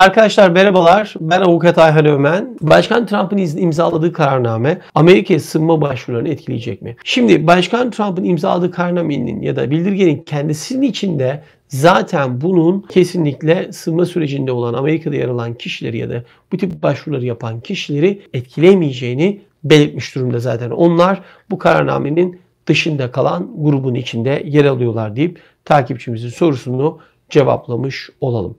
Arkadaşlar merhabalar, ben avukat Ayhan Öğmen. Başkan Trump'ın imzaladığı kararname Amerika'ya sığınma başvurularını etkileyecek mi? Şimdi Başkan Trump'ın imzaladığı kararnamenin ya da bildirgenin kendisinin içinde zaten bunun kesinlikle sığınma sürecinde olan Amerika'da yer alan kişileri ya da bu tip başvuruları yapan kişileri etkilemeyeceğini belirtmiş durumda zaten. Onlar bu kararnamenin dışında kalan grubun içinde yer alıyorlar deyip takipçimizin sorusunu cevaplamış olalım.